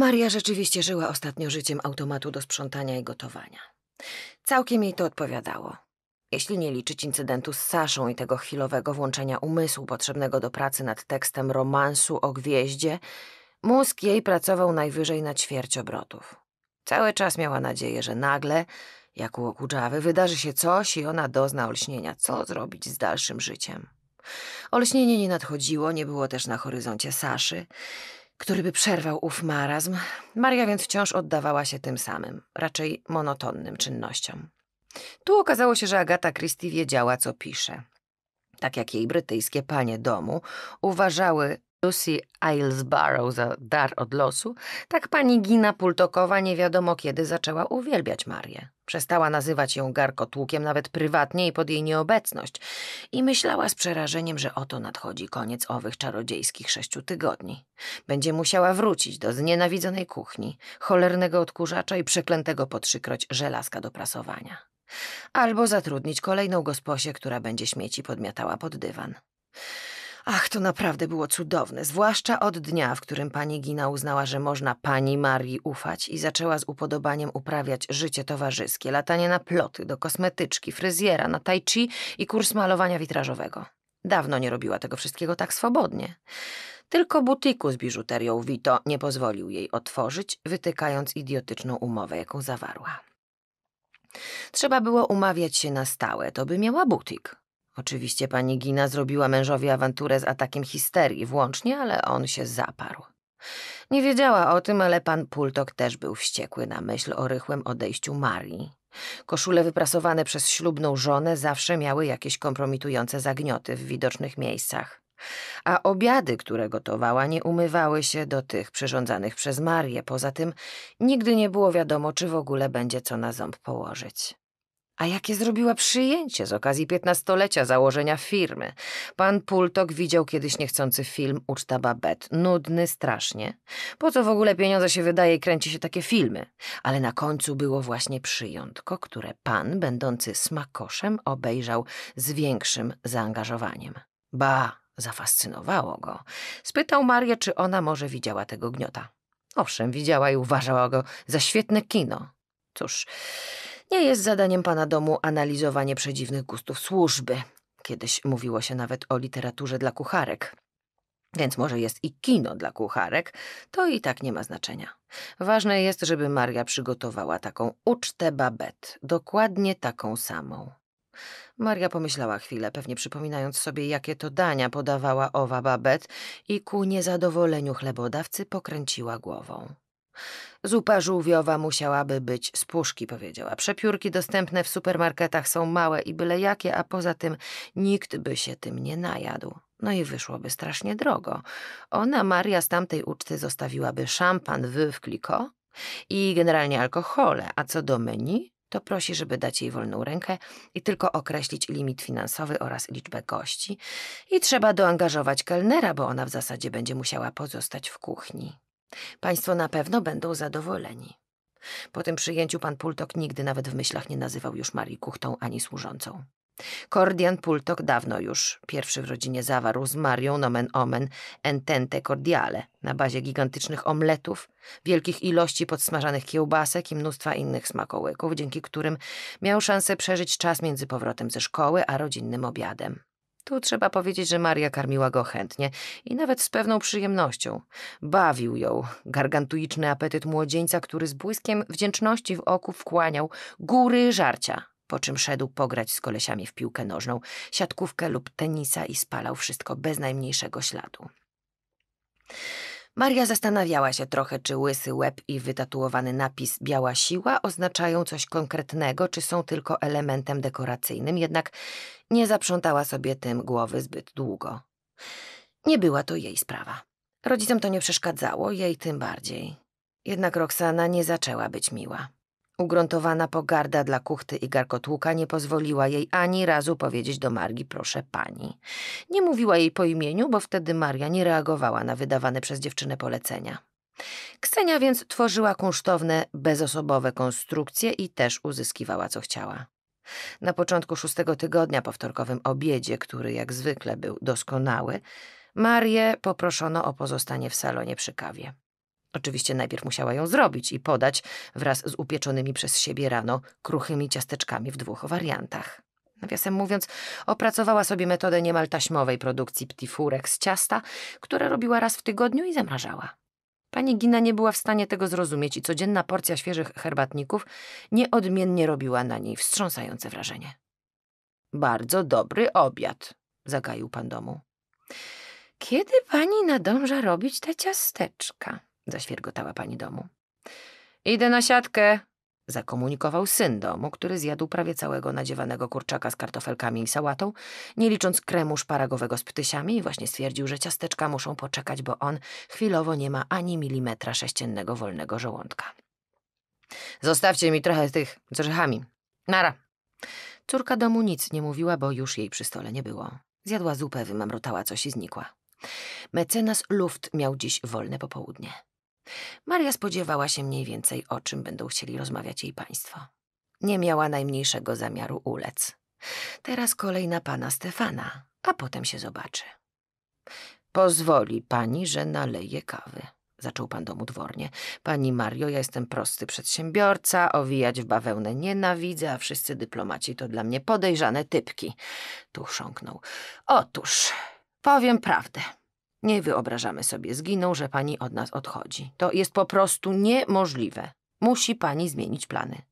Maria rzeczywiście żyła ostatnio życiem automatu do sprzątania i gotowania. Całkiem jej to odpowiadało. Jeśli nie liczyć incydentu z Saszą i tego chwilowego włączenia umysłu potrzebnego do pracy nad tekstem romansu o gwieździe, mózg jej pracował najwyżej na ćwierć obrotów. Cały czas miała nadzieję, że nagle, jak u Okudżawy, wydarzy się coś i ona dozna olśnienia, co zrobić z dalszym życiem. Olśnienie nie nadchodziło, nie było też na horyzoncie Saszy, który by przerwał ów marazm. Maria więc wciąż oddawała się tym samym, raczej monotonnym czynnościom. Tu okazało się, że Agata Christie wiedziała, co pisze. Tak jak jej brytyjskie panie domu uważały Lucy Eyelesbarrow za dar od losu, tak pani Gina Pultokowa nie wiadomo kiedy zaczęła uwielbiać Marię. Przestała nazywać ją garkotłukiem nawet prywatnie i pod jej nieobecność i myślała z przerażeniem, że oto nadchodzi koniec owych czarodziejskich 6 tygodni. Będzie musiała wrócić do znienawidzonej kuchni, cholernego odkurzacza i przeklętego po 3-kroć żelazka do prasowania. Albo zatrudnić kolejną gosposię, która będzie śmieci podmiatała pod dywan. Ach, to naprawdę było cudowne, zwłaszcza od dnia, w którym pani Gina uznała, że można pani Marii ufać i zaczęła z upodobaniem uprawiać życie towarzyskie, latanie na ploty, do kosmetyczki, fryzjera, na tai chi i kurs malowania witrażowego. Dawno nie robiła tego wszystkiego tak swobodnie. Tylko butiku z biżuterią Vito nie pozwolił jej otworzyć, wytykając idiotyczną umowę, jaką zawarła. Trzeba było umawiać się na stałe, to by miała butik. Oczywiście pani Gina zrobiła mężowi awanturę z atakiem histerii włącznie, ale on się zaparł. Nie wiedziała o tym, ale pan Pultok też był wściekły na myśl o rychłym odejściu Marii. Koszule wyprasowane przez ślubną żonę zawsze miały jakieś kompromitujące zagnioty w widocznych miejscach. A obiady, które gotowała, nie umywały się do tych przyrządzanych przez Marię. Poza tym nigdy nie było wiadomo, czy w ogóle będzie co na ząb położyć. A jakie zrobiła przyjęcie z okazji 15-lecia założenia firmy. Pan Pultok widział kiedyś niechcący film Uczta Babette. Nudny strasznie. Po co w ogóle pieniądze się wydaje i kręci się takie filmy? Ale na końcu było właśnie przyjątko, które pan, będący smakoszem, obejrzał z większym zaangażowaniem. Ba, zafascynowało go. Spytał Marię, czy ona może widziała tego gniota. Owszem, widziała i uważała go za świetne kino. Cóż... Nie jest zadaniem pana domu analizowanie przedziwnych gustów służby. Kiedyś mówiło się nawet o literaturze dla kucharek. Więc może jest i kino dla kucharek, to i tak nie ma znaczenia. Ważne jest, żeby Maria przygotowała taką ucztę Babette, dokładnie taką samą. Maria pomyślała chwilę, pewnie przypominając sobie, jakie to dania podawała owa Babette i ku niezadowoleniu chlebodawcy pokręciła głową. Zupa żółwiowa musiałaby być z puszki, powiedziała. Przepiórki dostępne w supermarketach są małe i byle jakie, a poza tym nikt by się tym nie najadł. No i wyszłoby strasznie drogo. Ona, Maria, z tamtej uczty zostawiłaby szampan w Clicquot i generalnie alkohole, a co do menu, to prosi, żeby dać jej wolną rękę i tylko określić limit finansowy oraz liczbę gości. I trzeba doangażować kelnera, bo ona w zasadzie będzie musiała pozostać w kuchni. Państwo na pewno będą zadowoleni. Po tym przyjęciu pan Pultok nigdy nawet w myślach nie nazywał już Marii kuchtą ani służącą. Kordian Pultok dawno już, pierwszy w rodzinie, zawarł z Marią nomen omen entente cordiale na bazie gigantycznych omletów, wielkich ilości podsmażanych kiełbasek i mnóstwa innych smakołyków, dzięki którym miał szansę przeżyć czas między powrotem ze szkoły a rodzinnym obiadem. Tu trzeba powiedzieć, że Maria karmiła go chętnie i nawet z pewną przyjemnością. Bawił ją gargantuiczny apetyt młodzieńca, który z błyskiem wdzięczności w oku wchłaniał góry żarcia, po czym szedł pograć z kolesiami w piłkę nożną, siatkówkę lub tenisa i spalał wszystko bez najmniejszego śladu. Maria zastanawiała się trochę, czy łysy łeb i wytatuowany napis „Biała siła” oznaczają coś konkretnego, czy są tylko elementem dekoracyjnym, jednak nie zaprzątała sobie tym głowy zbyt długo. Nie była to jej sprawa. Rodzicom to nie przeszkadzało, jej tym bardziej. Jednak Roxana nie zaczęła być miła. Ugruntowana pogarda dla kuchty i garkotłuka nie pozwoliła jej ani razu powiedzieć do Marii „proszę pani”. Nie mówiła jej po imieniu, bo wtedy Maria nie reagowała na wydawane przez dziewczynę polecenia. Ksenia więc tworzyła kunsztowne, bezosobowe konstrukcje i też uzyskiwała, co chciała. Na początku 6. tygodnia po wtorkowym obiedzie, który jak zwykle był doskonały, Marię poproszono o pozostanie w salonie przy kawie. Oczywiście najpierw musiała ją zrobić i podać wraz z upieczonymi przez siebie rano kruchymi ciasteczkami w dwóch wariantach. Nawiasem mówiąc, opracowała sobie metodę niemal taśmowej produkcji ptifurek z ciasta, które robiła raz w tygodniu i zamrażała. Pani Gina nie była w stanie tego zrozumieć i codzienna porcja świeżych herbatników nieodmiennie robiła na niej wstrząsające wrażenie. Bardzo dobry obiad, zagaił pan domu. Kiedy pani nadąża robić te ciasteczka? Zaświergotała pani domu. Idę na siatkę, zakomunikował syn domu, który zjadł prawie całego nadziewanego kurczaka z kartofelkami i sałatą, nie licząc kremu szparagowego z ptysiami, i właśnie stwierdził, że ciasteczka muszą poczekać, bo on chwilowo nie ma ani milimetra sześciennego wolnego żołądka. Zostawcie mi trochę tych z orzechami. Nara. Córka domu nic nie mówiła, bo już jej przy stole nie było. Zjadła zupę, wymamrotała coś i znikła. Mecenas Luft miał dziś wolne popołudnie. Maria spodziewała się mniej więcej, o czym będą chcieli rozmawiać jej państwo. Nie miała najmniejszego zamiaru ulec. Teraz kolej na pana Stefana, a potem się zobaczy. Pozwoli pani, że naleję kawy, zaczął pan domu dwornie. Pani Mario, ja jestem prosty przedsiębiorca, owijać w bawełnę nienawidzę, a wszyscy dyplomaci to dla mnie podejrzane typki. Tu chrząknął. Otóż, powiem prawdę. Nie wyobrażamy sobie z Giną, że pani od nas odchodzi. To jest po prostu niemożliwe. Musi pani zmienić plany.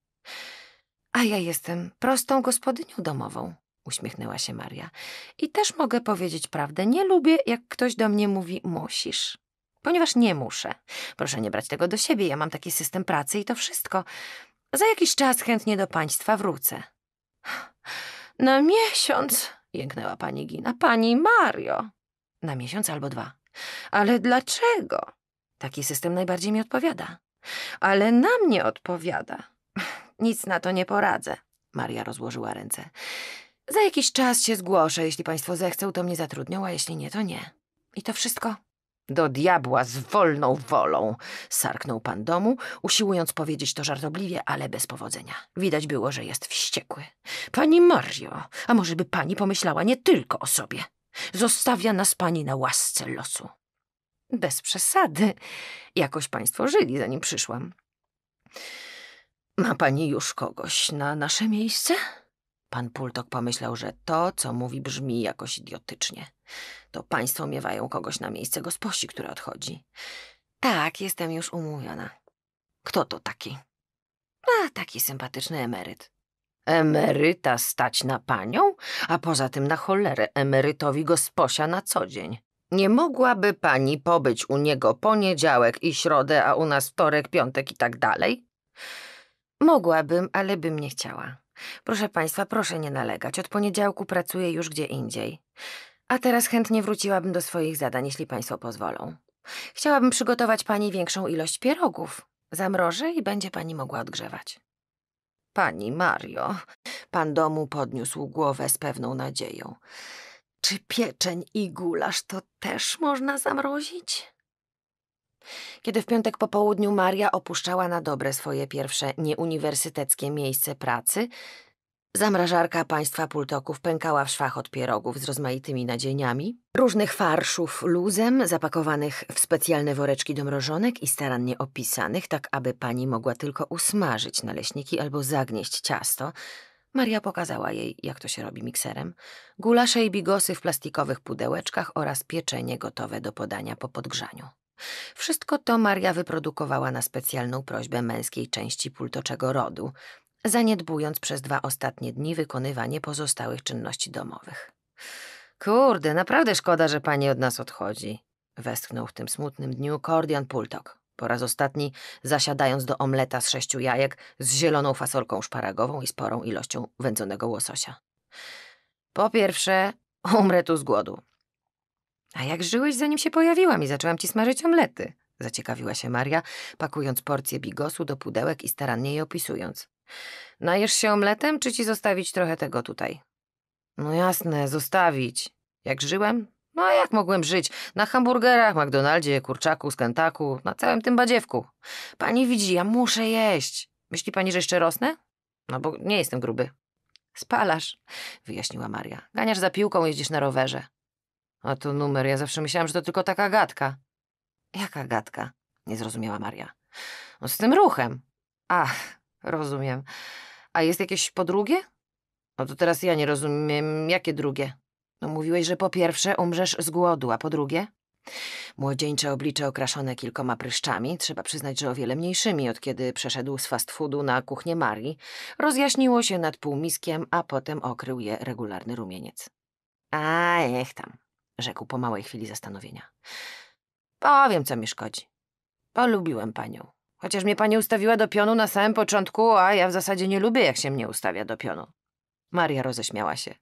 A ja jestem prostą gospodynią domową, uśmiechnęła się Maria. I też mogę powiedzieć prawdę. Nie lubię, jak ktoś do mnie mówi musisz. Ponieważ nie muszę. Proszę nie brać tego do siebie. Ja mam taki system pracy i to wszystko. Za jakiś czas chętnie do państwa wrócę. Na miesiąc, jęknęła pani Gina. Pani Mario. Na miesiąc albo dwa. Ale dlaczego? Taki system najbardziej mi odpowiada. Ale na mnie odpowiada. Nic na to nie poradzę. Maria rozłożyła ręce. Za jakiś czas się zgłoszę. Jeśli państwo zechcą, to mnie zatrudnią, a jeśli nie, to nie. I to wszystko. Do diabła z wolną wolą, sarknął pan domu, usiłując powiedzieć to żartobliwie, ale bez powodzenia. Widać było, że jest wściekły. Pani Mario, a może by pani pomyślała nie tylko o sobie? Zostawia nas pani na łasce losu. Bez przesady. Jakoś państwo żyli, zanim przyszłam. Ma pani już kogoś na nasze miejsce? Pan Pultok pomyślał, że to, co mówi, brzmi jakoś idiotycznie. To państwo miewają kogoś na miejsce gosposi, która odchodzi. Tak, jestem już umówiona. Kto to taki? A, taki sympatyczny emeryt. Emeryta stać na panią, a poza tym na cholerę emerytowi gosposia na co dzień. Nie mogłaby pani pobyć u niego poniedziałek i środę, a u nas wtorek, piątek i tak dalej? Mogłabym, ale bym nie chciała. Proszę państwa, proszę nie nalegać. Od poniedziałku pracuję już gdzie indziej. A teraz chętnie wróciłabym do swoich zadań, jeśli państwo pozwolą. Chciałabym przygotować pani większą ilość pierogów. Zamrożę i będzie pani mogła odgrzewać. Pani Mario, pan domu podniósł głowę z pewną nadzieją. Czy pieczeń i gulasz to też można zamrozić? Kiedy w piątek po południu Maria opuszczała na dobre swoje pierwsze nieuniwersyteckie miejsce pracy, zamrażarka państwa Pultoków pękała w szwach od pierogów z rozmaitymi nadzieniami, różnych farszów luzem, zapakowanych w specjalne woreczki do mrożonek i starannie opisanych, tak aby pani mogła tylko usmażyć naleśniki albo zagnieść ciasto. Maria pokazała jej, jak to się robi mikserem, gulasze i bigosy w plastikowych pudełeczkach oraz pieczenie gotowe do podania po podgrzaniu. Wszystko to Maria wyprodukowała na specjalną prośbę męskiej części pultoczego rodu, zaniedbując przez 2 ostatnie dni wykonywanie pozostałych czynności domowych. Kurde, naprawdę szkoda, że pani od nas odchodzi, westchnął w tym smutnym dniu Kordian Pultok, po raz ostatni zasiadając do omleta z 6 jajek z zieloną fasolką szparagową i sporą ilością wędzonego łososia. Po pierwsze, umrę tu z głodu. A jak żyłeś, zanim się pojawiłam i zaczęłam ci smażyć omlety? Zaciekawiła się Maria, pakując porcję bigosu do pudełek i starannie je opisując. Najesz się omletem, czy ci zostawić trochę tego tutaj? No jasne, zostawić. Jak żyłem? No a jak mogłem żyć? Na hamburgerach, McDonaldzie, kurczaku, skentaku, na całym tym badziewku. Pani widzi, ja muszę jeść. Myśli pani, że jeszcze rosnę? No bo nie jestem gruby. Spalasz, wyjaśniła Maria. Ganiasz za piłką, jeździsz na rowerze. A to numer, ja zawsze myślałam, że to tylko taka gadka. Jaka gadka? Nie zrozumiała Maria. No z tym ruchem. Ach, rozumiem. A jest jakieś po drugie? No to teraz ja nie rozumiem, jakie drugie? No mówiłeś, że po pierwsze umrzesz z głodu, a po drugie? Młodzieńcze oblicze okraszone kilkoma pryszczami, trzeba przyznać, że o wiele mniejszymi, od kiedy przeszedł z fast foodu na kuchnię Marii, rozjaśniło się nad półmiskiem, a potem okrył je regularny rumieniec. A niech tam, rzekł po małej chwili zastanowienia. Powiem, co mi szkodzi. Polubiłem panią. Chociaż mnie pani ustawiła do pionu na samym początku, a ja w zasadzie nie lubię, jak się mnie ustawia do pionu. Maria roześmiała się.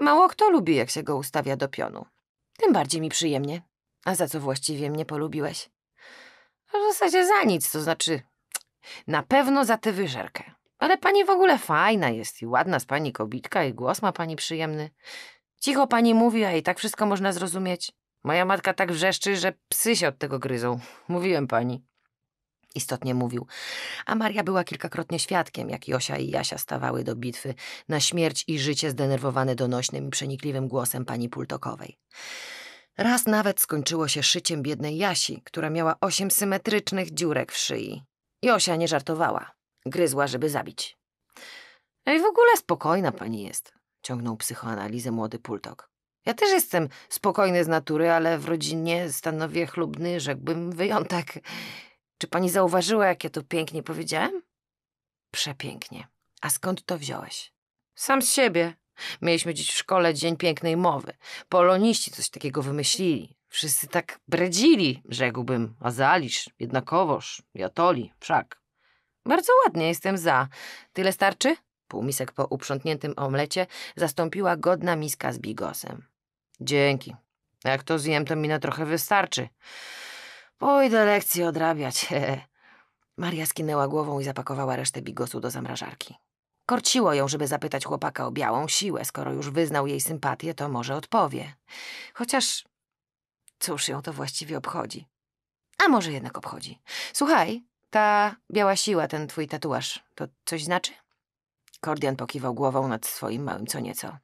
Mało kto lubi, jak się go ustawia do pionu. Tym bardziej mi przyjemnie. A za co właściwie mnie polubiłeś? W zasadzie za nic, to znaczy na pewno za tę wyżerkę. Ale pani w ogóle fajna jest i ładna z pani kobitka i głos ma pani przyjemny. Cicho pani mówi, a i tak wszystko można zrozumieć. Moja matka tak wrzeszczy, że psy się od tego gryzą. Mówiłem pani. Istotnie mówił, a Maria była kilkakrotnie świadkiem, jak Josia i Jasia stawały do bitwy na śmierć i życie zdenerwowane donośnym i przenikliwym głosem pani Pultokowej. Raz nawet skończyło się szyciem biednej Jasi, która miała 8 symetrycznych dziurek w szyi. Josia nie żartowała. Gryzła, żeby zabić. No i w ogóle spokojna pani jest, ciągnął psychoanalizę młody Pultok. Ja też jestem spokojny z natury, ale w rodzinie stanowię chlubny, rzekłbym, wyjątek. Czy pani zauważyła, jak ja to pięknie powiedziałem? Przepięknie. A skąd to wziąłeś? Sam z siebie. Mieliśmy dziś w szkole Dzień Pięknej Mowy. Poloniści coś takiego wymyślili. Wszyscy tak bredzili, rzekłbym. A zalisz, jednakowoż, jatoli, wszak. Bardzo ładnie, jestem za. Tyle starczy? Półmisek po uprzątniętym omlecie zastąpiła godna miska z bigosem. Dzięki. Jak to zjem, to mi na trochę wystarczy. Pójdę lekcję odrabiać. Maria skinęła głową i zapakowała resztę bigosu do zamrażarki. Korciło ją, żeby zapytać chłopaka o białą siłę. Skoro już wyznał jej sympatię, to może odpowie. Chociaż cóż ją to właściwie obchodzi. A może jednak obchodzi. Słuchaj, ta biała siła, ten twój tatuaż, to coś znaczy? Kordian pokiwał głową nad swoim małym co nieco.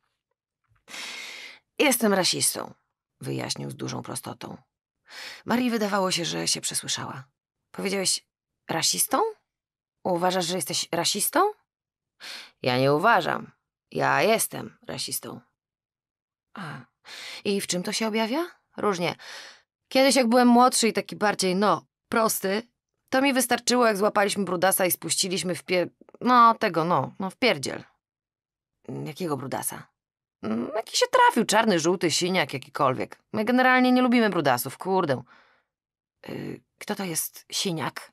Jestem rasistą, wyjaśnił z dużą prostotą. Marii wydawało się, że się przesłyszała. Powiedziałeś rasistą? Uważasz, że jesteś rasistą? Ja nie uważam. Ja jestem rasistą. A, i w czym to się objawia? Różnie. Kiedyś jak byłem młodszy i taki bardziej, prosty, to mi wystarczyło, jak złapaliśmy brudasa i spuściliśmy w w pierdziel. Jakiego brudasa? Jaki się trafił, czarny, żółty, siniak, jakikolwiek. My generalnie nie lubimy brudasów, kurde. Kto to jest siniak?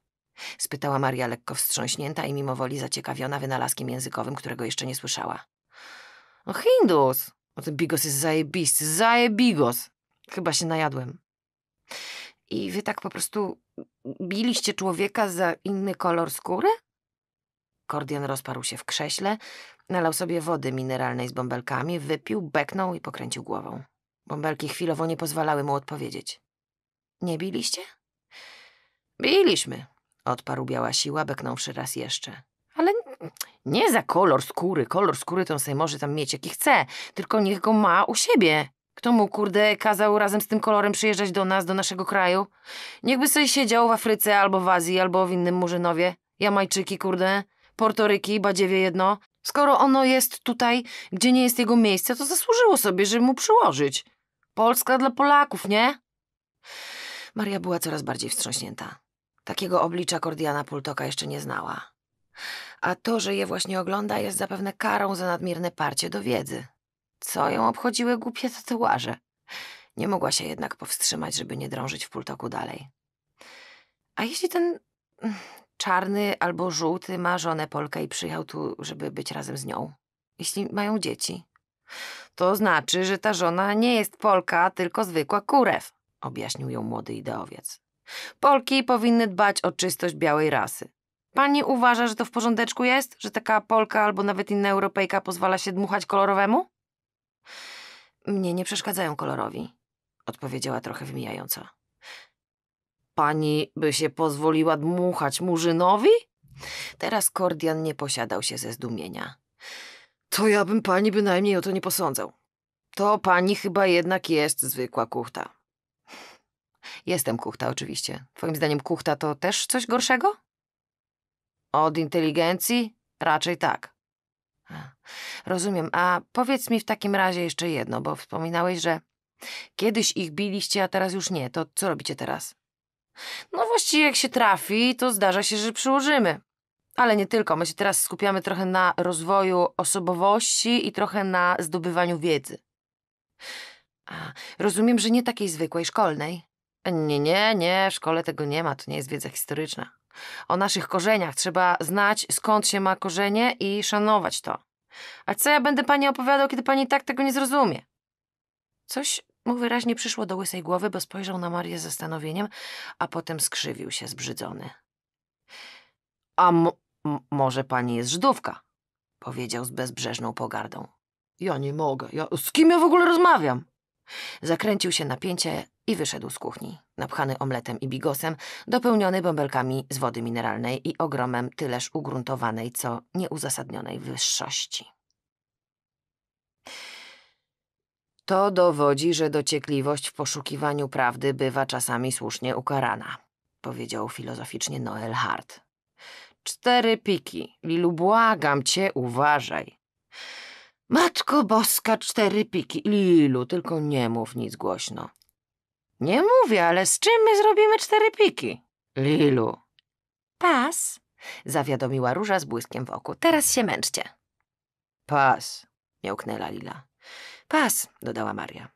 Spytała Maria lekko wstrząśnięta i mimowoli zaciekawiona wynalazkiem językowym, którego jeszcze nie słyszała. No Hindus! O, ten bigos jest zajebisty, zajebigos! Chyba się najadłem. I wy tak po prostu biliście człowieka za inny kolor skóry? Kordian rozparł się w krześle, nalał sobie wody mineralnej z bąbelkami, wypił, beknął i pokręcił głową. Bąbelki chwilowo nie pozwalały mu odpowiedzieć. Nie biliście? Biliśmy, odparł biała siła, beknąwszy raz jeszcze. Ale nie za kolor skóry. Kolor skóry to on sobie może tam mieć jaki chce, tylko niech go ma u siebie. Kto mu, kurde, kazał razem z tym kolorem przyjeżdżać do nas, do naszego kraju? Niechby sobie siedział w Afryce albo w Azji, albo w innym Murzynowie. Jamajczyki, kurde. Portoryki, badziewie jedno. Skoro ono jest tutaj, gdzie nie jest jego miejsce, to zasłużyło sobie, żeby mu przyłożyć. Polska dla Polaków, nie? Maria była coraz bardziej wstrząśnięta. Takiego oblicza Kordiana Pultoka jeszcze nie znała. A to, że je właśnie ogląda, jest zapewne karą za nadmierne parcie do wiedzy. Co ją obchodziły głupie tatuaże? Nie mogła się jednak powstrzymać, żeby nie drążyć w Pultoku dalej. A jeśli ten czarny albo żółty ma żonę Polkę i przyjechał tu, żeby być razem z nią? Jeśli mają dzieci? To znaczy, że ta żona nie jest Polka, tylko zwykła kurew, objaśnił ją młody ideowiec. Polki powinny dbać o czystość białej rasy. Pani uważa, że to w porządeczku jest? Że taka Polka albo nawet inna Europejka pozwala się dmuchać kolorowemu? Mnie nie przeszkadzają kolorowi, odpowiedziała trochę wymijająco. Pani by się pozwoliła dmuchać Murzynowi? Teraz Kordian nie posiadał się ze zdumienia. To ja bym pani bynajmniej o to nie posądzał. To pani chyba jednak jest zwykła kuchta. Jestem kuchta, oczywiście. Twoim zdaniem kuchta to też coś gorszego? Od inteligencji? Raczej tak. Rozumiem. A powiedz mi w takim razie jeszcze jedno, bo wspominałeś, że kiedyś ich biliście, a teraz już nie. To co robicie teraz? No właściwie jak się trafi, to zdarza się, że przyłożymy. Ale nie tylko. My się teraz skupiamy trochę na rozwoju osobowości i trochę na zdobywaniu wiedzy. Rozumiem, że nie takiej zwykłej, szkolnej. Nie. W szkole tego nie ma. To nie jest wiedza historyczna. O naszych korzeniach trzeba znać, skąd się ma korzenie i szanować to. A co ja będę pani opowiadał, kiedy pani tak tego nie zrozumie? Coś mu wyraźnie przyszło do łysej głowy, bo spojrzał na Marię z zastanowieniem, a potem skrzywił się zbrzydzony. A może pani jest Żydówka? Powiedział z bezbrzeżną pogardą. Ja nie mogę. Z kim ja w ogóle rozmawiam? Zakręcił się napięcie i wyszedł z kuchni, napchany omletem i bigosem, dopełniony bąbelkami z wody mineralnej i ogromem tyleż ugruntowanej, co nieuzasadnionej wyższości. To dowodzi, że dociekliwość w poszukiwaniu prawdy bywa czasami słusznie ukarana, powiedział filozoficznie Noel Hart. 4 piki. Lilu, błagam cię, uważaj. Matko Boska, 4 piki. Lilu, tylko nie mów nic głośno. Nie mówię, ale z czym my zrobimy 4 piki? Lilu. Pas, zawiadomiła Róża z błyskiem w oku. Teraz się męczcie. Pas, miałknęła Lila. Pas, dodała Maria.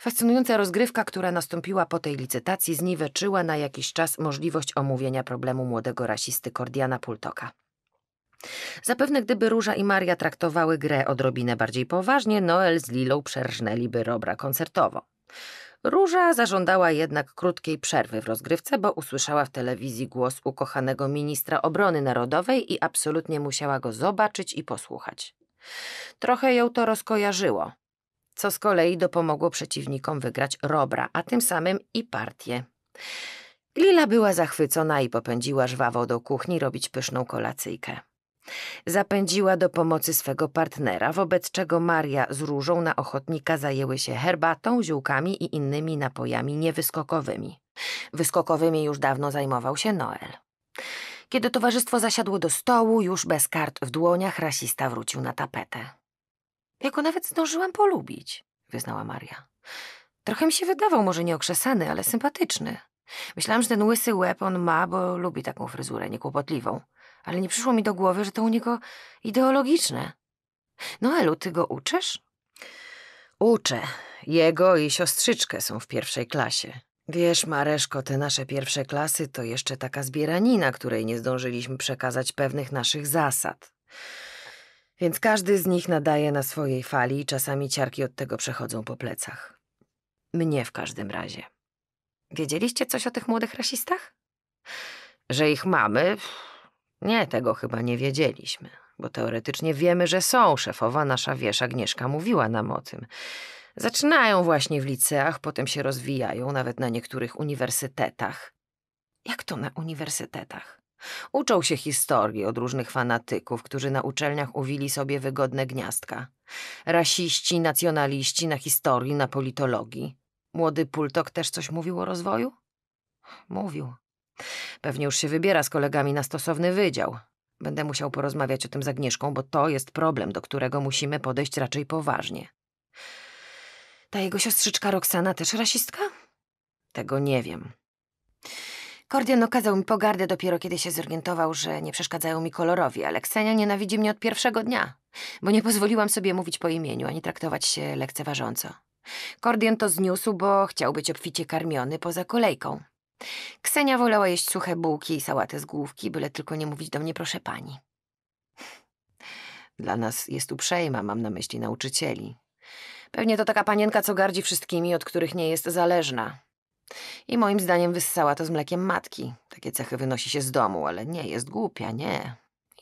Fascynująca rozgrywka, która nastąpiła po tej licytacji, zniweczyła na jakiś czas możliwość omówienia problemu młodego rasisty Kordiana Pultoka. Zapewne gdyby Róża i Maria traktowały grę odrobinę bardziej poważnie, Noel z Lilą przerżnęliby robra koncertowo. Róża zażądała jednak krótkiej przerwy w rozgrywce, bo usłyszała w telewizji głos ukochanego ministra obrony narodowej i absolutnie musiała go zobaczyć i posłuchać. Trochę ją to rozkojarzyło, co z kolei dopomogło przeciwnikom wygrać robra, a tym samym i partię. Lila była zachwycona i popędziła żwawo do kuchni robić pyszną kolacyjkę. Zapędziła do pomocy swego partnera, wobec czego Maria z Różą na ochotnika zajęły się herbatą, ziółkami i innymi napojami niewyskokowymi. Wyskokowymi już dawno zajmował się Noel. Kiedy towarzystwo zasiadło do stołu, już bez kart w dłoniach, rasista wrócił na tapetę. Ja go nawet zdążyłam polubić, wyznała Maria. Trochę mi się wydawał może nieokrzesany, ale sympatyczny. Myślałam, że ten łysy łeb on ma, bo lubi taką fryzurę niekłopotliwą. Ale nie przyszło mi do głowy, że to u niego ideologiczne. Noelu, ty go uczysz? Uczę. Jego i siostrzyczkę są w 1. klasie. Wiesz, Mareszko, te nasze 1. klasy to jeszcze taka zbieranina, której nie zdążyliśmy przekazać pewnych naszych zasad. Więc każdy z nich nadaje na swojej fali i czasami ciarki od tego przechodzą po plecach. Mnie w każdym razie. Wiedzieliście coś o tych młodych rasistach? Że ich mamy... Nie, tego chyba nie wiedzieliśmy, bo teoretycznie wiemy, że są. Szefowa nasza, wiesz, Agnieszka mówiła nam o tym. Zaczynają właśnie w liceach, potem się rozwijają, nawet na niektórych uniwersytetach. Jak to na uniwersytetach? Uczą się historii od różnych fanatyków, którzy na uczelniach uwili sobie wygodne gniazdka. Rasiści, nacjonaliści na historii, na politologii. Młody Pultok też coś mówił o rozwoju? Mówił. Pewnie już się wybiera z kolegami na stosowny wydział. Będę musiał porozmawiać o tym z Agnieszką, bo to jest problem, do którego musimy podejść raczej poważnie. Ta jego siostrzyczka Roxana też rasistka? Tego nie wiem. Kordian okazał mi pogardę dopiero kiedy się zorientował, że nie przeszkadzają mi kolorowi, ale Ksenia nienawidzi mnie od 1. dnia, bo nie pozwoliłam sobie mówić po imieniu ani traktować się lekceważąco. Kordian to zniósł, bo chciał być obficie karmiony poza kolejką. Ksenia wolała jeść suche bułki i sałatę z główki, byle tylko nie mówić do mnie proszę pani. Dla nas jest uprzejma, mam na myśli nauczycieli. Pewnie to taka panienka, co gardzi wszystkimi, od których nie jest zależna. I moim zdaniem wyssała to z mlekiem matki. Takie cechy wynosi się z domu, ale nie jest głupia, nie.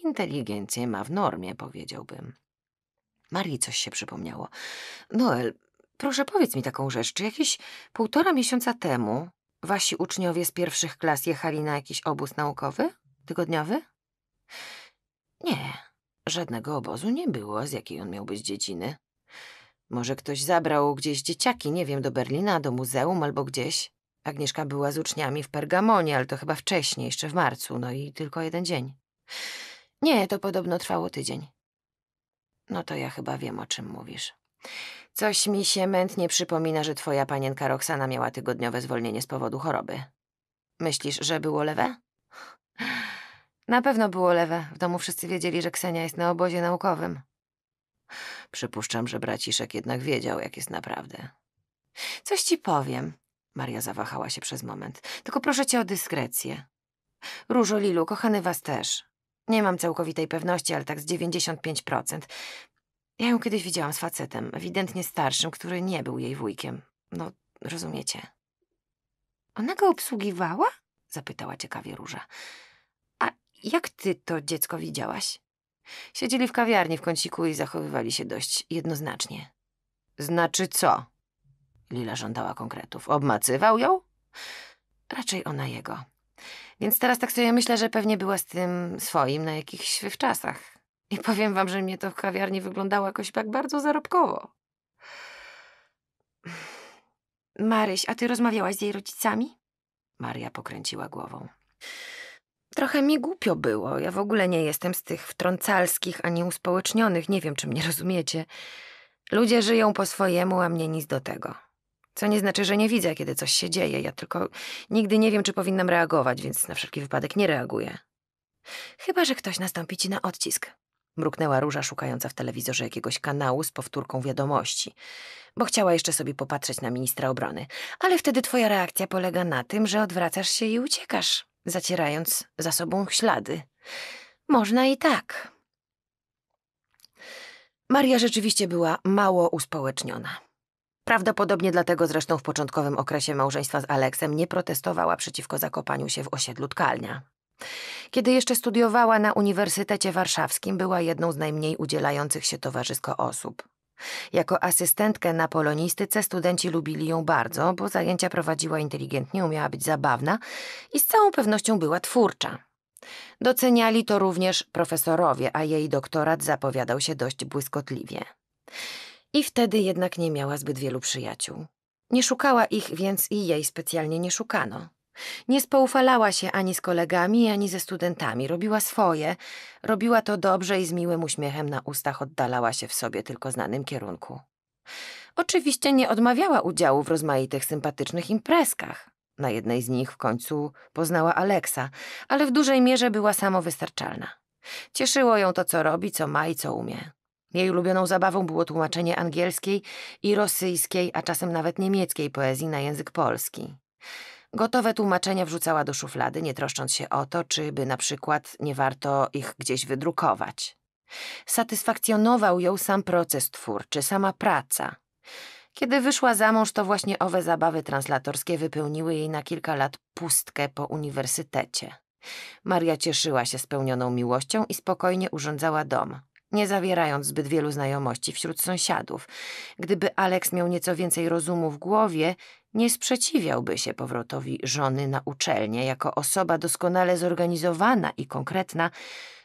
Inteligencję ma w normie, powiedziałbym. Marii coś się przypomniało. Noel, proszę powiedz mi taką rzecz. Czy jakieś 1,5 miesiąca temu... Wasi uczniowie z 1. klas jechali na jakiś obóz naukowy? Tygodniowy? Nie, żadnego obozu nie było, z jakiej on miał być dziedziny. Może ktoś zabrał gdzieś dzieciaki, nie wiem, do Berlina, do muzeum albo gdzieś. Agnieszka była z uczniami w Pergamonie, ale to chyba wcześniej, jeszcze w marcu, no i tylko jeden dzień. Nie, to podobno trwało tydzień. No to ja chyba wiem, o czym mówisz. Coś mi się mętnie przypomina, że twoja panienka Roxana miała tygodniowe zwolnienie z powodu choroby. Myślisz, że było lewe? Na pewno było lewe. W domu wszyscy wiedzieli, że Ksenia jest na obozie naukowym. Przypuszczam, że braciszek jednak wiedział, jak jest naprawdę. Coś ci powiem. Maria zawahała się przez moment. Tylko proszę cię o dyskrecję. Różo, Lilu, kochany was też. Nie mam całkowitej pewności, ale tak z 95%. Ja ją kiedyś widziałam z facetem, ewidentnie starszym, który nie był jej wujkiem. No, rozumiecie. Ona go obsługiwała? Zapytała ciekawie Róża. A jak ty to dziecko widziałaś? Siedzieli w kawiarni w kąciku i zachowywali się dość jednoznacznie. Znaczy co? Lila żądała konkretów. Obmacywał ją? Raczej ona jego. Więc teraz tak sobie myślę, że pewnie była z tym swoim na jakichś wywczasach. I powiem wam, że mnie to w kawiarni wyglądało jakoś tak bardzo zarobkowo. Maryś, a ty rozmawiałaś z jej rodzicami? Maria pokręciła głową. Trochę mi głupio było. Ja w ogóle nie jestem z tych wtrącalskich ani uspołecznionych. Nie wiem, czy mnie rozumiecie. Ludzie żyją po swojemu, a mnie nic do tego. Co nie znaczy, że nie widzę, kiedy coś się dzieje. Ja tylko nigdy nie wiem, czy powinnam reagować, więc na wszelki wypadek nie reaguję. Chyba że ktoś nastąpi ci na odcisk. Mruknęła Róża, szukająca w telewizorze jakiegoś kanału z powtórką wiadomości, bo chciała jeszcze sobie popatrzeć na ministra obrony. Ale wtedy twoja reakcja polega na tym, że odwracasz się i uciekasz, zacierając za sobą ślady. Można i tak. Maria rzeczywiście była mało uspołeczniona. Prawdopodobnie dlatego zresztą w początkowym okresie małżeństwa z Aleksem nie protestowała przeciwko zakopaniu się w osiedlu Tkalnia. Kiedy jeszcze studiowała na Uniwersytecie Warszawskim, była jedną z najmniej udzielających się towarzysko osób. Jako asystentkę na polonistyce studenci lubili ją bardzo, bo zajęcia prowadziła inteligentnie, umiała być zabawna i z całą pewnością była twórcza. Doceniali to również profesorowie, a jej doktorat zapowiadał się dość błyskotliwie. I wtedy jednak nie miała zbyt wielu przyjaciół. Nie szukała ich, więc i jej specjalnie nie szukano. Nie spoufalała się ani z kolegami, ani ze studentami. Robiła swoje, robiła to dobrze i z miłym uśmiechem na ustach oddalała się w sobie tylko znanym kierunku. Oczywiście nie odmawiała udziału w rozmaitych sympatycznych imprezkach. Na jednej z nich w końcu poznała Aleksa, ale w dużej mierze była samowystarczalna. Cieszyło ją to, co robi, co ma i co umie. Jej ulubioną zabawą było tłumaczenie angielskiej i rosyjskiej, a czasem nawet niemieckiej poezji na język polski. Gotowe tłumaczenia wrzucała do szuflady, nie troszcząc się o to, czy by na przykład nie warto ich gdzieś wydrukować. Satysfakcjonował ją sam proces twórczy, sama praca. Kiedy wyszła za mąż, to właśnie owe zabawy translatorskie wypełniły jej na kilka lat pustkę po uniwersytecie. Maria cieszyła się spełnioną miłością i spokojnie urządzała dom, nie zawierając zbyt wielu znajomości wśród sąsiadów. Gdyby Aleks miał nieco więcej rozumu w głowie, nie sprzeciwiałby się powrotowi żony na uczelnię. Jako osoba doskonale zorganizowana i konkretna,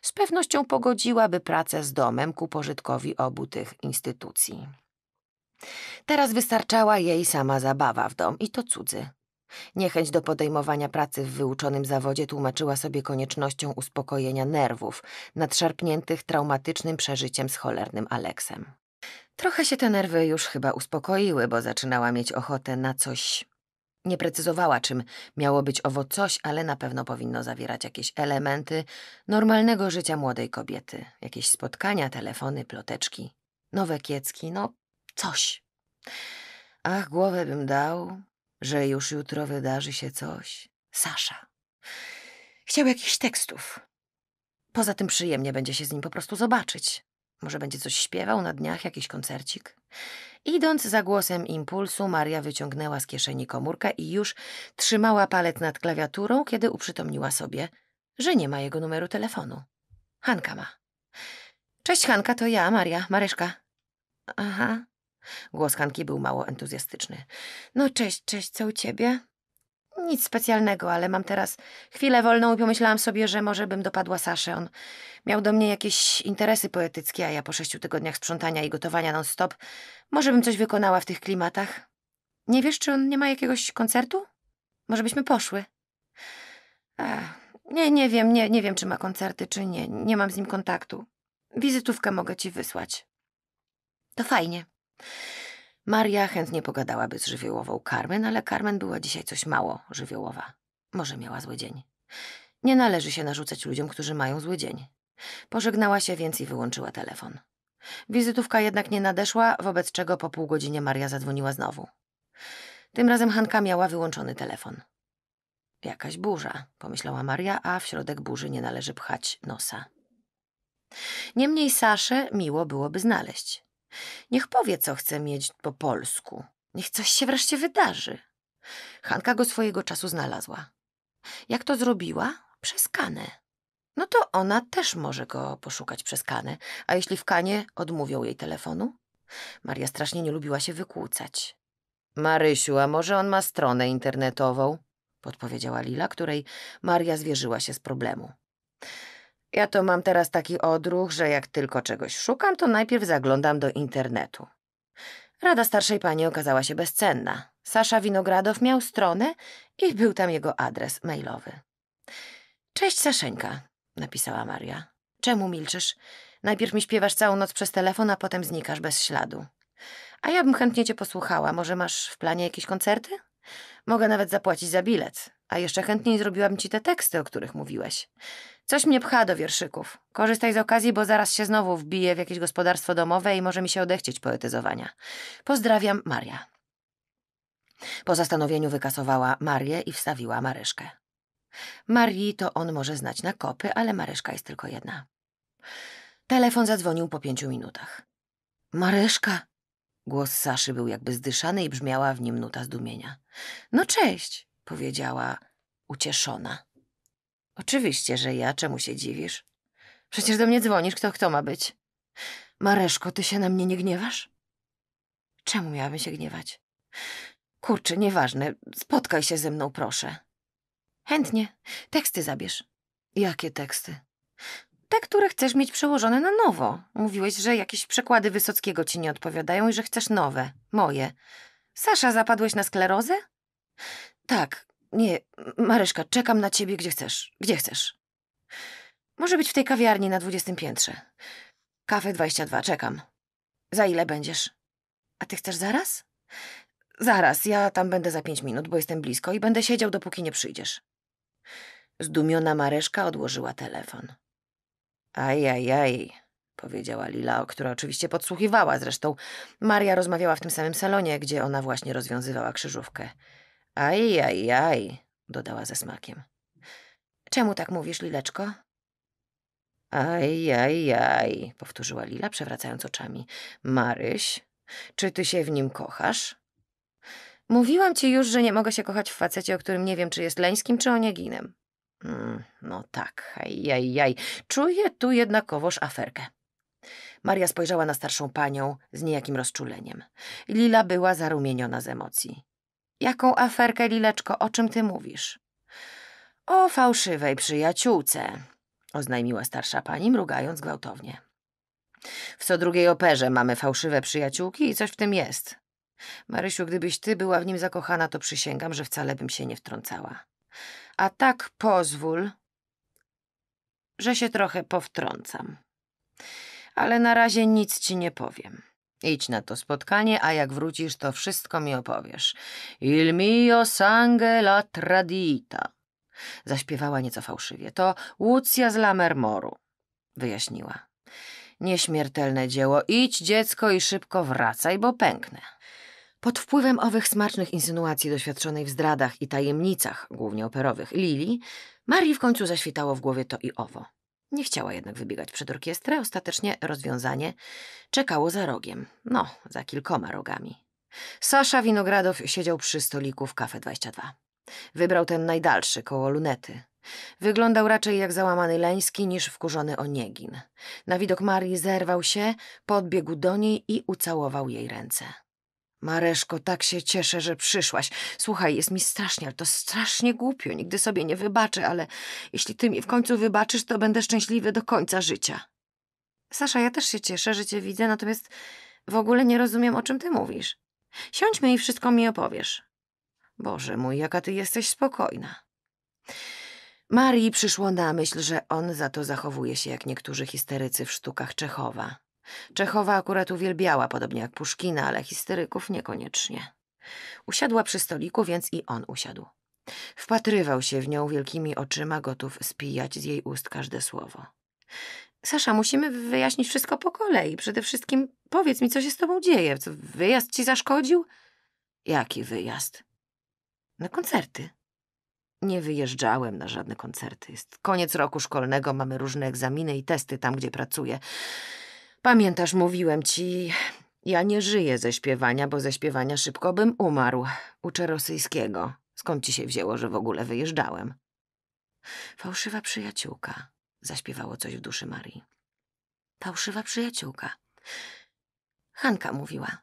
z pewnością pogodziłaby pracę z domem ku pożytkowi obu tych instytucji. Teraz wystarczała jej sama zabawa w dom i to cudzy. Niechęć do podejmowania pracy w wyuczonym zawodzie tłumaczyła sobie koniecznością uspokojenia nerwów nadszarpniętych traumatycznym przeżyciem z cholernym Aleksem. Trochę się te nerwy już chyba uspokoiły, bo zaczynała mieć ochotę na coś. Nie precyzowała, czym miało być owo coś, ale na pewno powinno zawierać jakieś elementy normalnego życia młodej kobiety. Jakieś spotkania, telefony, ploteczki, nowe kiecki, no coś. Ach, głowę bym dał, że już jutro wydarzy się coś. Sasza. Chciał jakichś tekstów. Poza tym przyjemnie będzie się z nim po prostu zobaczyć. Może będzie coś śpiewał na dniach, jakiś koncercik? Idąc za głosem impulsu, Maria wyciągnęła z kieszeni komórkę i już trzymała palec nad klawiaturą, kiedy uprzytomniła sobie, że nie ma jego numeru telefonu. Hanka ma. Cześć Hanka, to ja, Maria, Maryszka. Aha. Głos Hanki był mało entuzjastyczny. No cześć, co u ciebie? Nic specjalnego, ale mam teraz chwilę wolną i pomyślałam sobie, że może bym dopadła Saszę. On miał do mnie jakieś interesy poetyckie, a ja po 6 tygodniach sprzątania i gotowania non-stop. Może bym coś wykonała w tych klimatach. Nie wiesz, czy on nie ma jakiegoś koncertu? Może byśmy poszły? Nie wiem, czy ma koncerty, czy nie. Nie mam z nim kontaktu. Wizytówkę mogę ci wysłać. To fajnie. Maria chętnie pogadałaby z żywiołową Carmen, ale Carmen była dzisiaj coś mało żywiołowa. Może miała zły dzień. Nie należy się narzucać ludziom, którzy mają zły dzień. Pożegnała się więc i wyłączyła telefon. Wizytówka jednak nie nadeszła, wobec czego po pół godzinie Maria zadzwoniła znowu. Tym razem Hanka miała wyłączony telefon. Jakaś burza, pomyślała Maria, a w środek burzy nie należy pchać nosa. Niemniej Saszę miło byłoby znaleźć. Niech powie, co chce mieć po polsku. Niech coś się wreszcie wydarzy. Hanka go swojego czasu znalazła. Jak to zrobiła? Przez Kanę. No to ona też może go poszukać przez Kanę, a jeśli w Kanie odmówią jej telefonu? Maria strasznie nie lubiła się wykłócać. Marysiu, a może on ma stronę internetową? Podpowiedziała Lila, której Maria zwierzyła się z problemu. Ja to mam teraz taki odruch, że jak tylko czegoś szukam, to najpierw zaglądam do internetu. Rada starszej pani okazała się bezcenna. Sasza Winogradow miał stronę i był tam jego adres mailowy. Cześć Saszeńka, napisała Maria. Czemu milczysz? Najpierw mi śpiewasz całą noc przez telefon, a potem znikasz bez śladu. A ja bym chętnie cię posłuchała. Może masz w planie jakieś koncerty? Mogę nawet zapłacić za bilet. A jeszcze chętniej zrobiłabym ci te teksty, o których mówiłeś. Coś mnie pcha do wierszyków. Korzystaj z okazji, bo zaraz się znowu wbiję w jakieś gospodarstwo domowe i może mi się odechcieć poetyzowania. Pozdrawiam, Maria. Po zastanowieniu wykasowała Marię i wstawiła Maryszkę. Marii to on może znać na kopy, ale Maryszka jest tylko jedna. Telefon zadzwonił po 5 minutach. Maryszka! Głos Saszy był jakby zdyszany i brzmiała w nim nuta zdumienia. No cześć, powiedziała ucieszona. Oczywiście, że ja. Czemu się dziwisz? Przecież do mnie dzwonisz, kto ma być. Maryszko, ty się na mnie nie gniewasz? Czemu miałabym się gniewać? Kurczę, nieważne. Spotkaj się ze mną, proszę. Chętnie. Teksty zabierz. Jakie teksty? Te, które chcesz mieć przełożone na nowo. Mówiłeś, że jakieś przekłady Wysockiego ci nie odpowiadają i że chcesz nowe, moje. Sasza, zapadłeś na sklerozę? Tak. Nie, Maryszka, czekam na ciebie, gdzie chcesz. Gdzie chcesz? Może być w tej kawiarni na 20 piętrze. Cafe 22, czekam. Za ile będziesz? A ty chcesz zaraz? Zaraz, ja tam będę za 5 minut, bo jestem blisko i będę siedział, dopóki nie przyjdziesz. Zdumiona Maryszka odłożyła telefon. Ajajaj, powiedziała Lila, która oczywiście podsłuchiwała. Zresztą Maria rozmawiała w tym samym salonie, gdzie ona właśnie rozwiązywała krzyżówkę. Ajajaj, dodała ze smakiem. Czemu tak mówisz, Lileczko? Ajajaj, powtórzyła Lila, przewracając oczami. Maryś, czy ty się w nim kochasz? Mówiłam ci już, że nie mogę się kochać w facecie, o którym nie wiem, czy jest Leńskim, czy Onieginem. No tak, ajajaj, czuję tu jednakowoż aferkę. Maria spojrzała na starszą panią z niejakim rozczuleniem. Lila była zarumieniona z emocji. Jaką aferkę, Lileczko, o czym ty mówisz? O fałszywej przyjaciółce, oznajmiła starsza pani, mrugając gwałtownie. W co drugiej operze mamy fałszywe przyjaciółki i coś w tym jest. Marysiu, gdybyś ty była w nim zakochana, to przysięgam, że wcale bym się nie wtrącała. A tak pozwól, że się trochę powtrącam. Ale na razie nic ci nie powiem. Idź na to spotkanie, a jak wrócisz, to wszystko mi opowiesz. Il mio sangue la tradita. Zaśpiewała nieco fałszywie. To Łucja z Lammermooru, wyjaśniła. Nieśmiertelne dzieło. Idź, dziecko, i szybko wracaj, bo pęknę. Pod wpływem owych smacznych insynuacji doświadczonej w zdradach i tajemnicach, głównie operowych, Lili, Marii w końcu zaświtało w głowie to i owo. Nie chciała jednak wybiegać przed orkiestrę, ostatecznie rozwiązanie czekało za rogiem. No, za kilkoma rogami. Sasza Winogradow siedział przy stoliku w Cafe 22. Wybrał ten najdalszy, koło lunety. Wyglądał raczej jak załamany Leński niż wkurzony Oniegin. Na widok Marii zerwał się, podbiegł do niej i ucałował jej ręce. Maryszko, tak się cieszę, że przyszłaś. Słuchaj, jest mi strasznie, ale to strasznie głupio. Nigdy sobie nie wybaczę, ale jeśli ty mi w końcu wybaczysz, to będę szczęśliwy do końca życia. Sasza, ja też się cieszę, że cię widzę, natomiast w ogóle nie rozumiem, o czym ty mówisz. Siądźmy i wszystko mi opowiesz. Boże mój, jaka ty jesteś spokojna. Marii przyszło na myśl, że on za to zachowuje się jak niektórzy histerycy w sztukach Czechowa. Czechowa akurat uwielbiała, podobnie jak Puszkina, ale histeryków niekoniecznie. Usiadła przy stoliku, więc i on usiadł. Wpatrywał się w nią wielkimi oczyma, gotów spijać z jej ust każde słowo. Sasza, musimy wyjaśnić wszystko po kolei. Przede wszystkim powiedz mi, co się z tobą dzieje. Co, wyjazd ci zaszkodził? Jaki wyjazd? Na koncerty. Nie wyjeżdżałem na żadne koncerty. Jest koniec roku szkolnego, mamy różne egzaminy i testy tam, gdzie pracuję. Pamiętasz, mówiłem ci, ja nie żyję ze śpiewania, bo ze śpiewania szybko bym umarł. Uczę rosyjskiego. Skąd ci się wzięło, że w ogóle wyjeżdżałem? Fałszywa przyjaciółka. Zaśpiewało coś w duszy Marii. Fałszywa przyjaciółka. Hanka mówiła.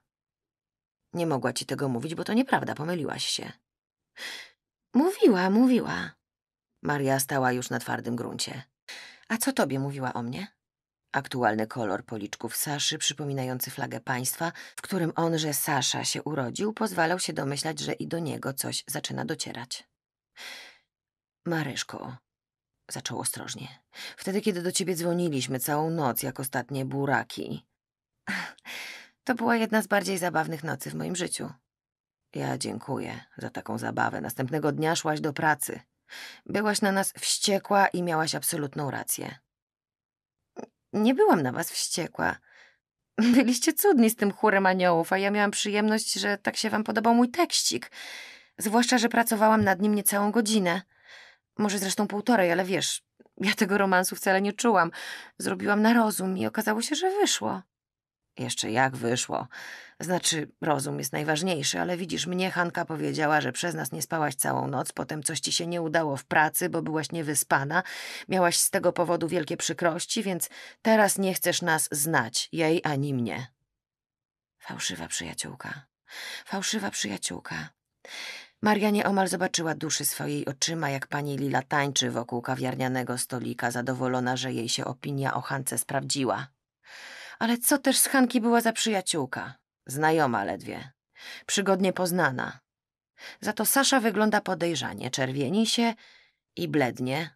Nie mogła ci tego mówić, bo to nieprawda, pomyliłaś się. Mówiła. Maria stała już na twardym gruncie. A co tobie mówiła o mnie? Aktualny kolor policzków Saszy, przypominający flagę państwa, w którym on, że Sasza się urodził, pozwalał się domyślać, że i do niego coś zaczyna docierać. Maryszko, zaczął ostrożnie. Wtedy, kiedy do ciebie dzwoniliśmy całą noc, jak ostatnie buraki. To była jedna z bardziej zabawnych nocy w moim życiu. Ja dziękuję za taką zabawę. Następnego dnia szłaś do pracy. Byłaś na nas wściekła i miałaś absolutną rację. Nie byłam na was wściekła. Byliście cudni z tym chórem aniołów, a ja miałam przyjemność, że tak się wam podobał mój tekstik. Zwłaszcza, że pracowałam nad nim niecałą godzinę. Może zresztą półtorej, ale wiesz, ja tego romansu wcale nie czułam. Zrobiłam na rozum i okazało się, że wyszło. Jeszcze jak wyszło. Znaczy, rozum jest najważniejszy, ale widzisz, mnie Hanka powiedziała, że przez nas nie spałaś całą noc, potem coś ci się nie udało w pracy, bo byłaś niewyspana, miałaś z tego powodu wielkie przykrości, więc teraz nie chcesz nas znać, jej ani mnie. Fałszywa przyjaciółka. Fałszywa przyjaciółka. Maria nieomal zobaczyła duszy swojej oczyma, jak pani Lila tańczy wokół kawiarnianego stolika, zadowolona, że jej się opinia o Hance sprawdziła. Ale co też z Hanki była za przyjaciółka? Znajoma ledwie. Przygodnie poznana. Za to Sasza wygląda podejrzanie, czerwieni się i blednie.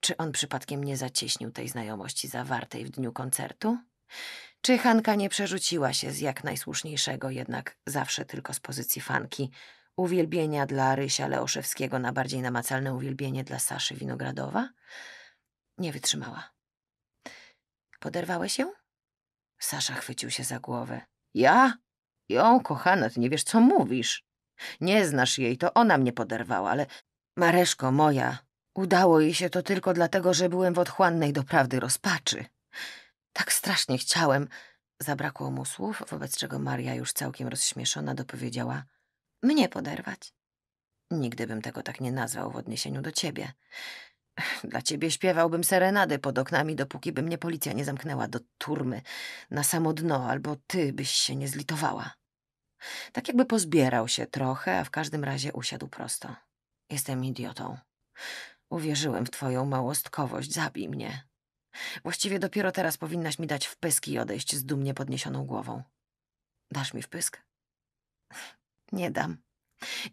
Czy on przypadkiem nie zacieśnił tej znajomości zawartej w dniu koncertu? Czy Hanka nie przerzuciła się z jak najsłuszniejszego, jednak zawsze tylko z pozycji fanki, uwielbienia dla Rysia Leoszewskiego na bardziej namacalne uwielbienie dla Saszy Winogradowa? Nie wytrzymała. Poderwałeś ją? Sasza chwycił się za głowę. Ja? Ją, kochana, ty nie wiesz, co mówisz. Nie znasz jej, to ona mnie poderwała, ale... Mareszko moja, udało jej się to tylko dlatego, że byłem w otchłannej doprawdy rozpaczy. Tak strasznie chciałem... Zabrakło mu słów, wobec czego Maria, już całkiem rozśmieszona, dopowiedziała... Mnie poderwać? Nigdy bym tego tak nie nazwał w odniesieniu do ciebie. Dla ciebie śpiewałbym serenady pod oknami, dopóki by mnie policja nie zamknęła do turmy na samo dno, albo ty byś się nie zlitowała. Tak jakby pozbierał się trochę, a w każdym razie usiadł prosto. Jestem idiotą. Uwierzyłem w twoją małostkowość, zabij mnie. Właściwie dopiero teraz powinnaś mi dać wpysk i odejść z dumnie podniesioną głową. Dasz mi wpysk? Nie dam.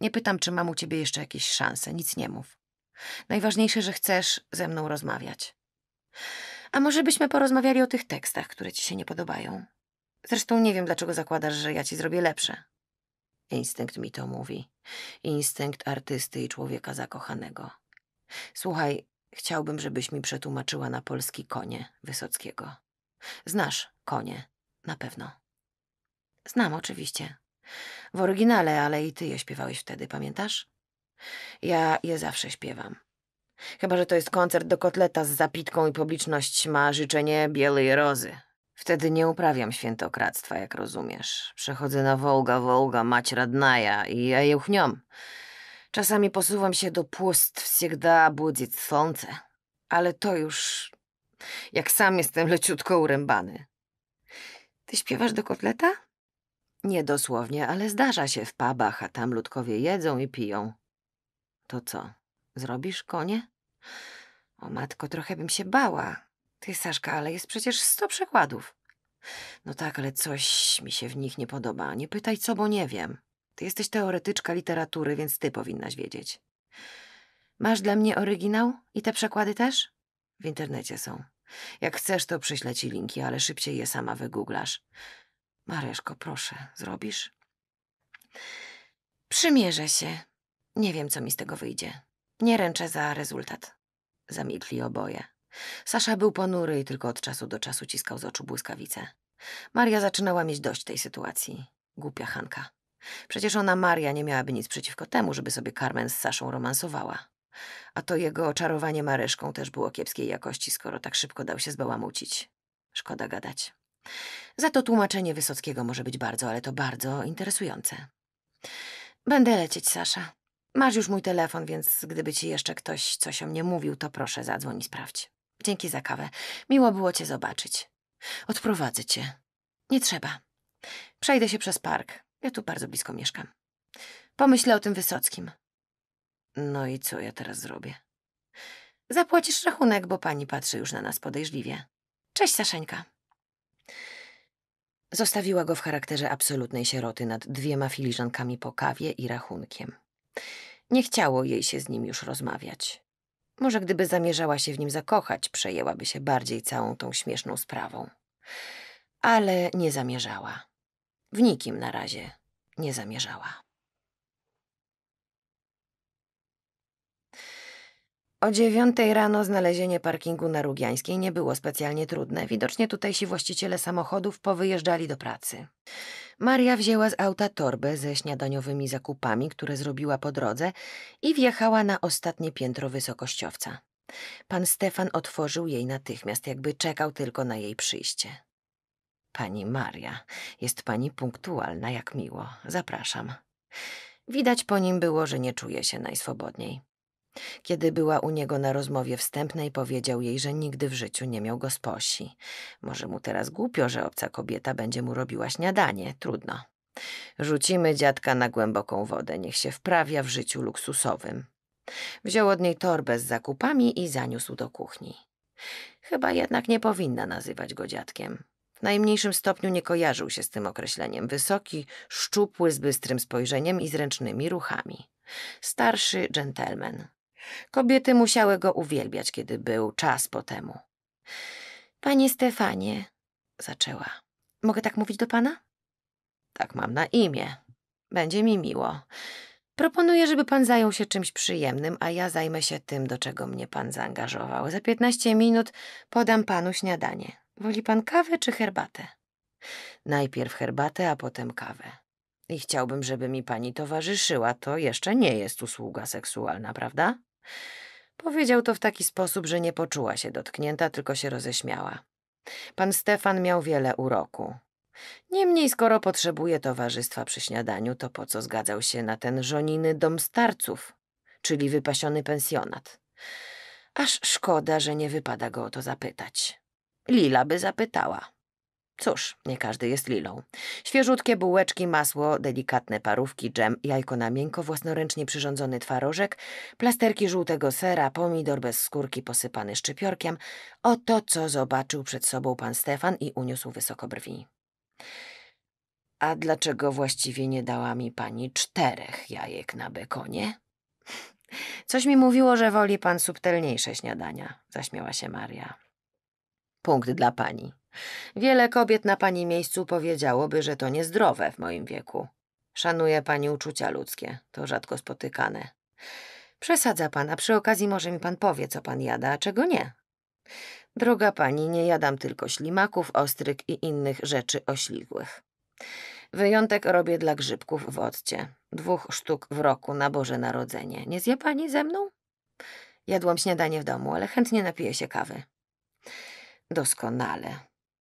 Nie pytam, czy mam u ciebie jeszcze jakieś szanse. Nic nie mów. Najważniejsze, że chcesz ze mną rozmawiać. A może byśmy porozmawiali o tych tekstach, które ci się nie podobają? Zresztą nie wiem, dlaczego zakładasz, że ja ci zrobię lepsze. Instynkt mi to mówi. Instynkt artysty i człowieka zakochanego. Słuchaj, chciałbym, żebyś mi przetłumaczyła na polski Konie Wysockiego. Znasz Konie, na pewno. Znam, oczywiście. W oryginale, ale i ty je śpiewałeś wtedy, pamiętasz? Ja je zawsze śpiewam. Chyba że to jest koncert do kotleta z zapitką i publiczność ma życzenie bielej rozy. Wtedy nie uprawiam świętokradztwa, jak rozumiesz. Przechodzę na Wołga, Wołga, mać radnaja i ja je uchniam. Czasami posuwam się do pust, wsiegda budzić słońce. Ale to już... jak sam jestem leciutko urębany. Ty śpiewasz do kotleta? Nie dosłownie, ale zdarza się w pubach, a tam ludkowie jedzą i piją. To co, zrobisz Konie? O matko, trochę bym się bała. Ty, Saszka, ale jest przecież 100 przekładów. No tak, ale coś mi się w nich nie podoba. Nie pytaj co, bo nie wiem. Ty jesteś teoretyczka literatury, więc ty powinnaś wiedzieć. Masz dla mnie oryginał i te przekłady też? W internecie są. Jak chcesz, to przyślę ci linki, ale szybciej je sama wygooglasz. Mariaszko, proszę, zrobisz? Przymierzę się. Nie wiem, co mi z tego wyjdzie. Nie ręczę za rezultat. Zamilkli oboje. Sasza był ponury i tylko od czasu do czasu ciskał z oczu błyskawice. Maria zaczynała mieć dość tej sytuacji. Głupia Hanka. Przecież ona, Maria, nie miałaby nic przeciwko temu, żeby sobie Carmen z Saszą romansowała. A to jego oczarowanie Maryszką też było kiepskiej jakości, skoro tak szybko dał się zbałamucić. Szkoda gadać. Za to tłumaczenie Wysockiego może być bardzo, ale to bardzo interesujące. Będę lecieć, Sasza. Masz już mój telefon, więc gdyby ci jeszcze ktoś coś o mnie mówił, to proszę zadzwoń i sprawdź. Dzięki za kawę. Miło było cię zobaczyć. Odprowadzę cię. Nie trzeba. Przejdę się przez park. Ja tu bardzo blisko mieszkam. Pomyślę o tym Wysockim. No i co ja teraz zrobię? Zapłacisz rachunek, bo pani patrzy już na nas podejrzliwie. Cześć, Saszeńka. Zostawiła go w charakterze absolutnej sieroty nad 2 filiżankami po kawie i rachunkiem. Nie chciało jej się z nim już rozmawiać. Może gdyby zamierzała się w nim zakochać, przejęłaby się bardziej całą tą śmieszną sprawą. Ale nie zamierzała. W nikim na razie nie zamierzała. O 9:00 rano znalezienie parkingu na Rugiańskiej nie było specjalnie trudne. Widocznie tutejsi właściciele samochodów powyjeżdżali do pracy. Maria wzięła z auta torbę ze śniadaniowymi zakupami, które zrobiła po drodze, i wjechała na ostatnie piętro wysokościowca. Pan Stefan otworzył jej natychmiast, jakby czekał tylko na jej przyjście. Pani Maria, jest pani punktualna, jak miło. Zapraszam. Widać po nim było, że nie czuje się najswobodniej. Kiedy była u niego na rozmowie wstępnej, powiedział jej, że nigdy w życiu nie miał gosposi. Może mu teraz głupio, że obca kobieta będzie mu robiła śniadanie. Trudno. Rzucimy dziadka na głęboką wodę. Niech się wprawia w życiu luksusowym. Wziął od niej torbę z zakupami i zaniósł do kuchni. Chyba jednak nie powinna nazywać go dziadkiem. W najmniejszym stopniu nie kojarzył się z tym określeniem. Wysoki, szczupły, z bystrym spojrzeniem i zręcznymi ruchami. Starszy dżentelmen. Kobiety musiały go uwielbiać, kiedy był czas po temu. Panie Stefanie, zaczęła. Mogę tak mówić do pana? Tak mam na imię. Będzie mi miło. Proponuję, żeby pan zajął się czymś przyjemnym, a ja zajmę się tym, do czego mnie pan zaangażował. Za 15 minut podam panu śniadanie. Woli pan kawę czy herbatę? Najpierw herbatę, a potem kawę. I chciałbym, żeby mi pani towarzyszyła. To jeszcze nie jest usługa seksualna, prawda? Powiedział to w taki sposób, że nie poczuła się dotknięta, tylko się roześmiała. Pan Stefan miał wiele uroku. Niemniej, skoro potrzebuje towarzystwa przy śniadaniu, to po co zgadzał się na ten żoniny dom starców, czyli wypasiony pensjonat? Aż szkoda, że nie wypada go o to zapytać. Lila by zapytała. Cóż, nie każdy jest Lilą. Świeżutkie bułeczki, masło, delikatne parówki, dżem, jajko na miękko, własnoręcznie przyrządzony twarożek, plasterki żółtego sera, pomidor bez skórki posypany szczypiorkiem. Oto co zobaczył przed sobą pan Stefan i uniósł wysoko brwi. A dlaczego właściwie nie dała mi pani 4 jajek na bekonie? Coś mi mówiło, że woli pan subtelniejsze śniadania, zaśmiała się Maria. Punkt dla pani. Wiele kobiet na pani miejscu powiedziałoby, że to niezdrowe w moim wieku. Szanuje pani uczucia ludzkie, to rzadko spotykane. Przesadza pan, a przy okazji może mi pan powie, co pan jada, a czego nie. Droga pani, nie jadam tylko ślimaków, ostryk i innych rzeczy oślizgłych. Wyjątek robię dla grzybków w occie. 2 sztuk w roku na Boże Narodzenie. Nie zje pani ze mną? Jadłam śniadanie w domu, ale chętnie napiję się kawy. Doskonale.